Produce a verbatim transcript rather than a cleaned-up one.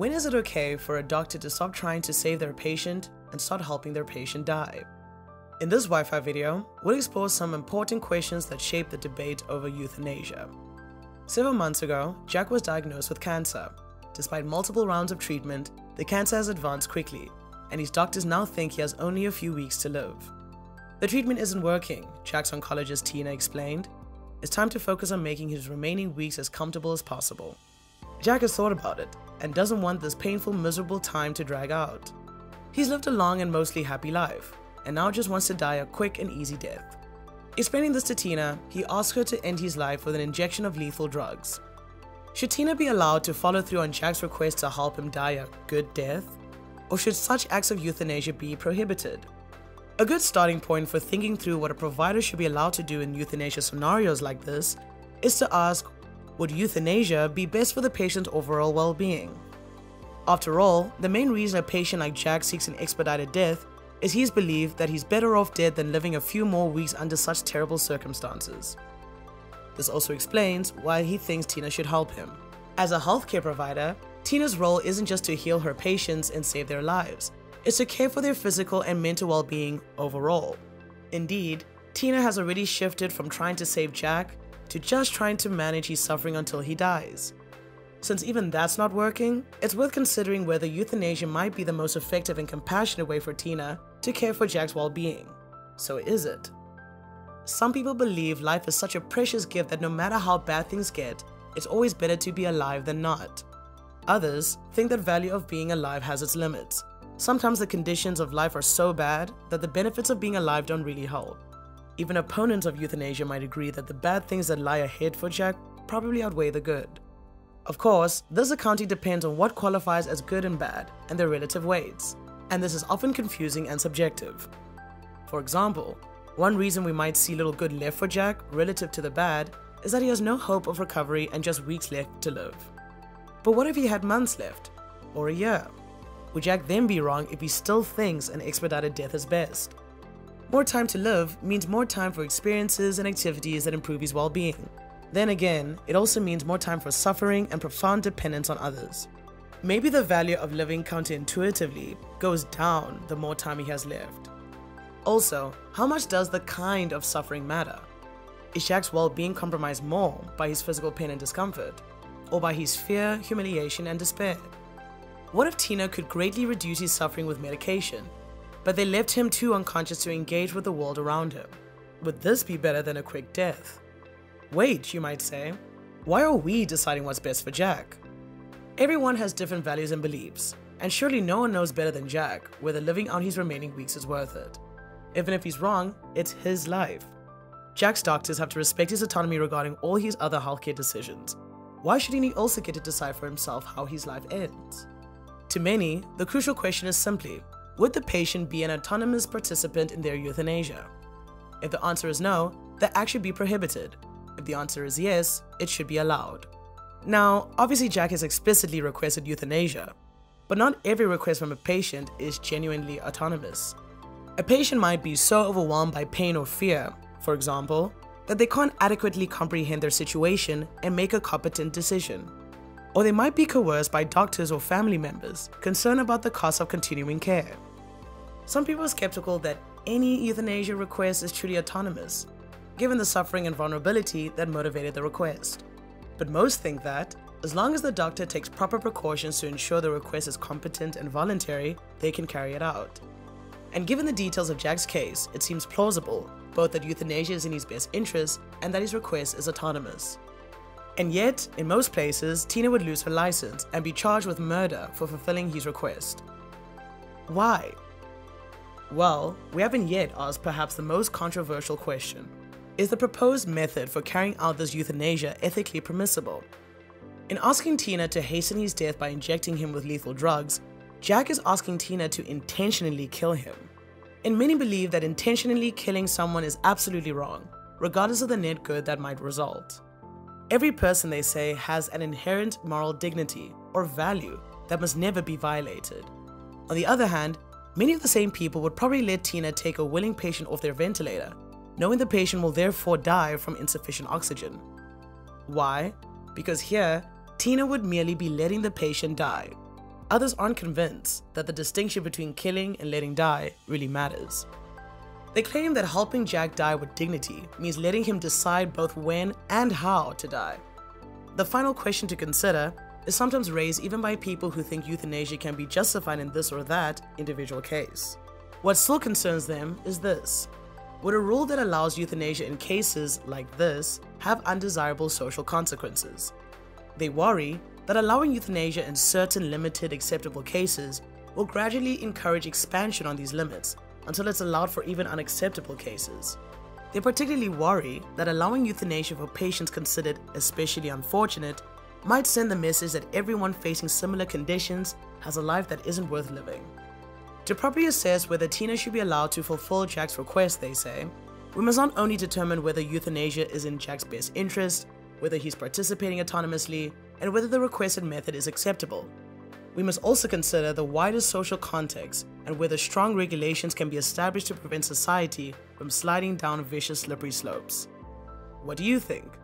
When is it okay for a doctor to stop trying to save their patient and start helping their patient die? In this Wi-Fi video, we'll explore some important questions that shape the debate over euthanasia. Seven months ago, Jack was diagnosed with cancer. Despite multiple rounds of treatment, the cancer has advanced quickly, and his doctors now think he has only a few weeks to live. The treatment isn't working, Jack's oncologist Tina explained. It's time to focus on making his remaining weeks as comfortable as possible. Jack has thought about it and doesn't want this painful, miserable time to drag out. He's lived a long and mostly happy life, and now just wants to die a quick and easy death. Explaining this to Tina, he asks her to end his life with an injection of lethal drugs. Should Tina be allowed to follow through on Jack's request to help him die a good death? Or should such acts of euthanasia be prohibited? A good starting point for thinking through what a provider should be allowed to do in euthanasia scenarios like this is to ask, would euthanasia be best for the patient's overall well-being? After all, the main reason a patient like Jack seeks an expedited death is he's believed that he's better off dead than living a few more weeks under such terrible circumstances. This also explains why he thinks Tina should help him. As a healthcare provider, Tina's role isn't just to heal her patients and save their lives, it's to care for their physical and mental well-being overall. Indeed, Tina has already shifted from trying to save Jack to just trying to manage his suffering until he dies. Since even that's not working, it's worth considering whether euthanasia might be the most effective and compassionate way for Tina to care for Jack's well-being. So is it? Some people believe life is such a precious gift that no matter how bad things get, it's always better to be alive than not. Others think that value of being alive has its limits. Sometimes the conditions of life are so bad that the benefits of being alive don't really hold. Even opponents of euthanasia might agree that the bad things that lie ahead for Jack probably outweigh the good. Of course, this accounting depends on what qualifies as good and bad and their relative weights, and this is often confusing and subjective. For example, one reason we might see little good left for Jack relative to the bad is that he has no hope of recovery and just weeks left to live. But what if he had months left? Or a year? Would Jack then be wrong if he still thinks an expedited death is best? More time to live means more time for experiences and activities that improve his well-being. Then again, it also means more time for suffering and profound dependence on others. Maybe the value of living counterintuitively goes down the more time he has left. Also, how much does the kind of suffering matter? Is Jack's well-being compromised more by his physical pain and discomfort, or by his fear, humiliation, and despair? What if Tina could greatly reduce his suffering with medication, but they left him too unconscious to engage with the world around him? Would this be better than a quick death? Wait, you might say, why are we deciding what's best for Jack? Everyone has different values and beliefs, and surely no one knows better than Jack whether living out his remaining weeks is worth it. Even if he's wrong, it's his life. Jack's doctors have to respect his autonomy regarding all his other healthcare decisions. Why shouldn't he also get to decide for himself how his life ends? To many, the crucial question is simply, would the patient be an autonomous participant in their euthanasia? If the answer is no, the act should be prohibited. If the answer is yes, it should be allowed. Now, obviously Jack has explicitly requested euthanasia, but not every request from a patient is genuinely autonomous. A patient might be so overwhelmed by pain or fear, for example, that they can't adequately comprehend their situation and make a competent decision. Or they might be coerced by doctors or family members concerned about the cost of continuing care. Some people are skeptical that any euthanasia request is truly autonomous, given the suffering and vulnerability that motivated the request. But most think that, as long as the doctor takes proper precautions to ensure the request is competent and voluntary, they can carry it out. And given the details of Jack's case, it seems plausible, both that euthanasia is in his best interest and that his request is autonomous. And yet, in most places, Tina would lose her license and be charged with murder for fulfilling his request. Why? Well, we haven't yet asked perhaps the most controversial question. Is the proposed method for carrying out this euthanasia ethically permissible? In asking Tina to hasten his death by injecting him with lethal drugs, Jack is asking Tina to intentionally kill him. And many believe that intentionally killing someone is absolutely wrong, regardless of the net good that might result. Every person, they say, has an inherent moral dignity or value that must never be violated. On the other hand, many of the same people would probably let Tina take a willing patient off their ventilator, knowing the patient will therefore die from insufficient oxygen. Why? Because here, Tina would merely be letting the patient die. others aren't convinced that the distinction between killing and letting die really matters. They claim that helping Jack die with dignity means letting him decide both when and how to die. The final question to consider is sometimes raised even by people who think euthanasia can be justified in this or that individual case. What still concerns them is this: would a rule that allows euthanasia in cases like this have undesirable social consequences? They worry that allowing euthanasia in certain limited acceptable cases will gradually encourage expansion on these limits until it's allowed for even unacceptable cases. They particularly worry that allowing euthanasia for patients considered especially unfortunate might send the message that everyone facing similar conditions has a life that isn't worth living. To properly assess whether Tina should be allowed to fulfill Jack's request, they say, we must not only determine whether euthanasia is in Jack's best interest, whether he's participating autonomously, and whether the requested method is acceptable. We must also consider the wider social context and whether strong regulations can be established to prevent society from sliding down vicious slippery slopes. What do you think?